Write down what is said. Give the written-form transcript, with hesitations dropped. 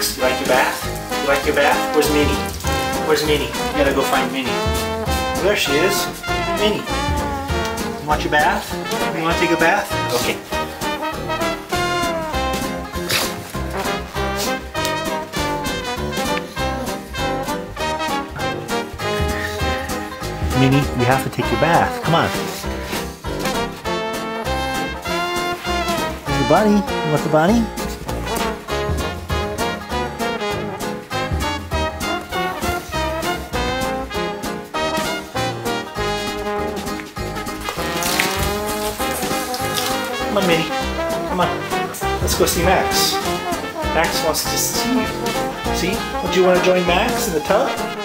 Max, you like your bath? You like your bath? Where's Minnie? Where's Minnie? You gotta go find Minnie. There she is. Minnie. You want your bath? You wanna take a bath? Okay. Minnie, you have to take your bath. Come on. There's your bunny. You want the bunny? Come on, Minnie. Come on. Let's go see Max. Max wants to see you. See? Would you want to join Max in the tub?